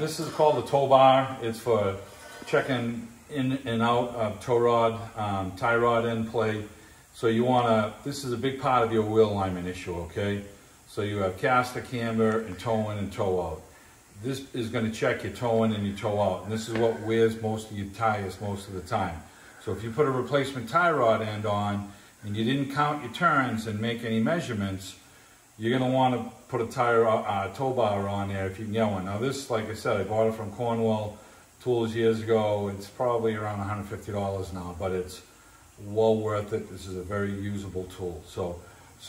This is called a tow bar. It's for checking in and out of tow rod, tie rod end plate. So you want to, this is a big part of your wheel alignment issue, okay? So you have caster, camber, and tow in and tow out. This is going to check your tow in and your tow out. And this is what wears most of your tires most of the time. So if you put a replacement tie rod end on and you didn't count your turns and make any measurements, you're going to want to put a tow bar on there if you can get one. Now this, like I said, I bought it from Cornwall Tools years ago. It's probably around $150 now, but it's well worth it. This is a very usable tool. So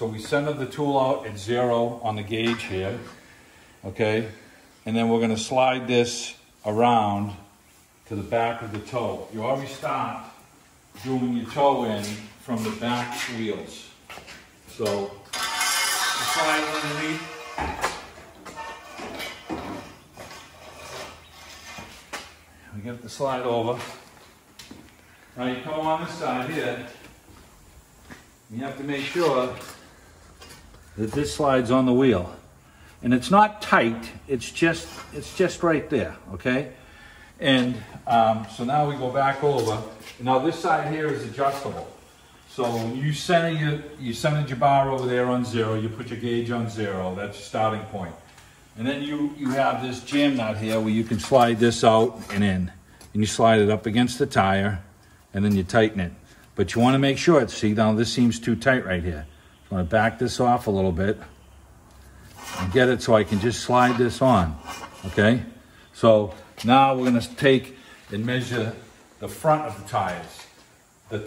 we centered the tool out at 0 on the gauge here, okay? And then we're going to slide this around to the back of the toe. You always start doing your toe in from the back wheels. So the slide underneath. We get the slide over. Now you come on this side here. You have to make sure that this slides on the wheel. And it's not tight, it's just right there, okay? And so now we go back over. Now this side here is adjustable. So you centered your bar over there on 0, you put your gauge on 0, that's your starting point. And then you have this jam nut here where you can slide this out and in. And you slide it up against the tire and then you tighten it. But you wanna make sure, see now this seems too tight right here. So I'm gonna back this off a little bit. And get it so I can just slide this on, okay? So now we're gonna take and measure the front of the tires. The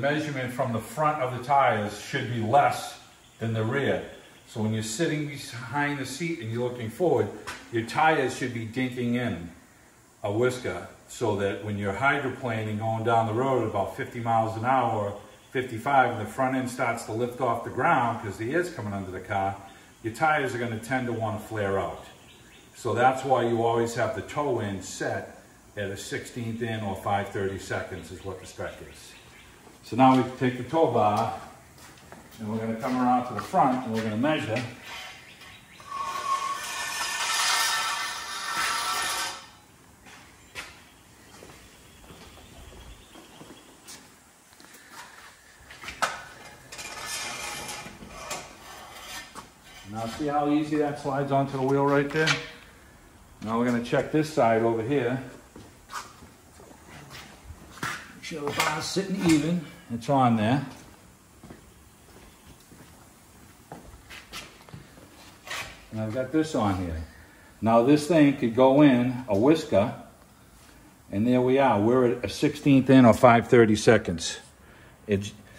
measurement from the front of the tires should be less than the rear. So when you're sitting behind the seat and you're looking forward, your tires should be dinking in a whisker so that when you're hydroplaning going down the road at about 50 miles an hour, 55, and the front end starts to lift off the ground because the air's coming under the car, your tires are going to tend to want to flare out. So that's why you always have the toe in set at a 16th in or 5/32 is what the spec is. So now we take the tow bar and we're going to come around to the front and we're going to measure. Now see how easy that slides onto the wheel right there? Now we're going to check this side over here. Make sure the bar's sitting even. It's on there. And I've got this on here. Now this thing could go in a whisker. And there we are. We're at a 16th in or 5/32.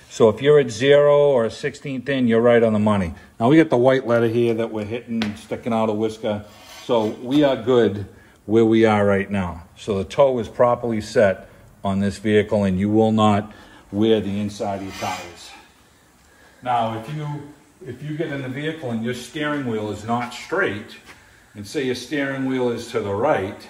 So if you're at 0 or a 16th in, you're right on the money. Now we got the white letter here that we're hitting, sticking out a whisker. So we are good where we are right now. So the toe is properly set on this vehicle and you will not wear the inside of your tires. Now if you get in the vehicle and your steering wheel is not straight, and say your steering wheel is to the right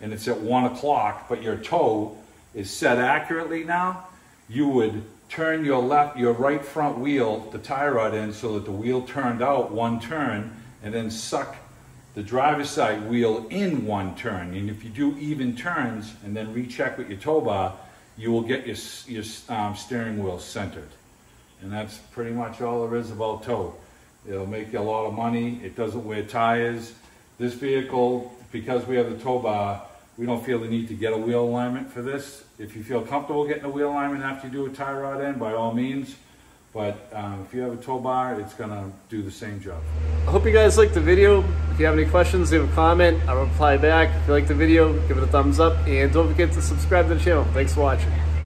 and it's at 1 o'clock, but your toe is set accurately now, you would turn your right front wheel, the tie rod end, so that the wheel turned out 1 turn, and then suck the driver's side wheel in 1 turn. And if you do even turns and then recheck with your tow bar, you will get your steering wheel centered. And that's pretty much all there is about tow. It'll make you a lot of money. It doesn't wear tires. This vehicle, because we have the tow bar, we don't feel the need to get a wheel alignment for this. If you feel comfortable getting a wheel alignment after you do a tie rod end, by all means. But if you have a tow bar, it's gonna do the same job. I hope you guys liked the video. If you have any questions, leave a comment. I'll reply back. If you like the video, give it a thumbs up. And don't forget to subscribe to the channel. Thanks for watching.